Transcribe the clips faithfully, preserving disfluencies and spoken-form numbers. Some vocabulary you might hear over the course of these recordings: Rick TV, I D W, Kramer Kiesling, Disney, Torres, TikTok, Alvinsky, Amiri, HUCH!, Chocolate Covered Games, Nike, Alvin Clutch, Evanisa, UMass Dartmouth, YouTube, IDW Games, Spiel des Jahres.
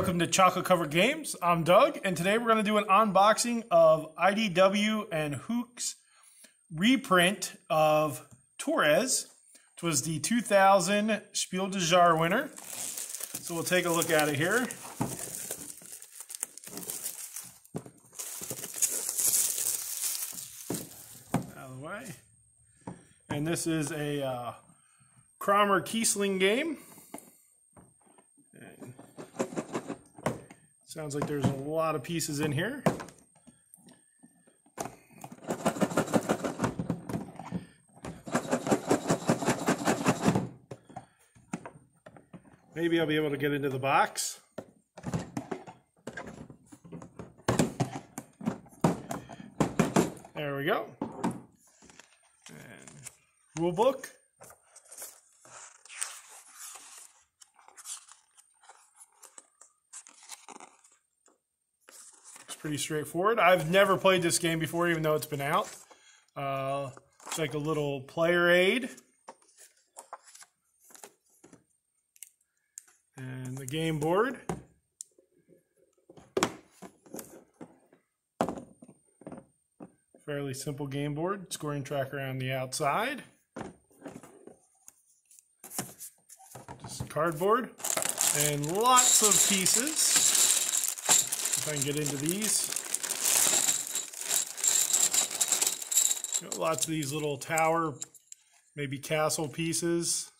Welcome to Chocolate Covered Games. I'm Doug, and today we're going to do an unboxing of I D W and HUCH's reprint of Torres, which was the two thousand Spiel des Jahres winner. So we'll take a look at it here. Out of the way. And this is a uh, Kramer Kiesling game. And sounds like there's a lot of pieces in here. Maybe I'll be able to get into the box. There we go. And rule book. It's pretty straightforward. I've never played this game before, even though it's been out. Uh, it's like a little player aid. And the game board. Fairly simple game board. Scoring tracker on the outside. Just cardboard. And lots of pieces. If I can get into these. Got lots of these little tower, maybe castle pieces.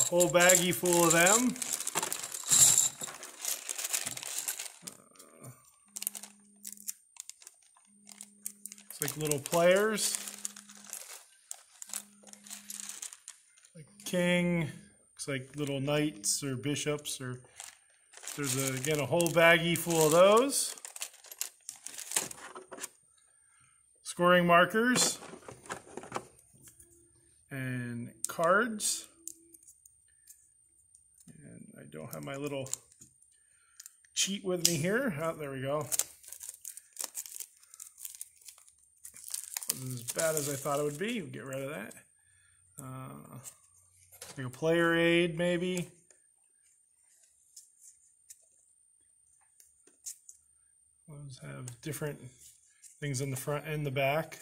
A whole baggie full of them. Uh, it's like little players. Like king. Looks like little knights or bishops. Or there's a, again a whole baggie full of those. Scoring markers and cards. Don't have my little cheat with me here. Oh, there we go. Wasn't as bad as I thought it would be. We'll get rid of that. Uh, like a player aid, maybe. Those have different things in the front and the back.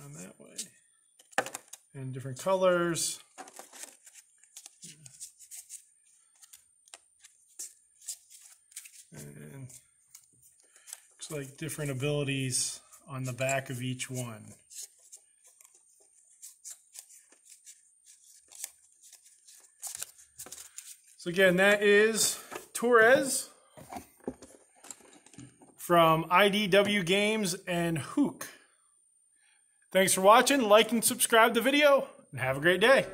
Around that way, and different colors. And looks like different abilities on the back of each one. So again, that is Torres from I D W Games and HUCH. Thanks for watching, like and subscribe the video, and have a great day.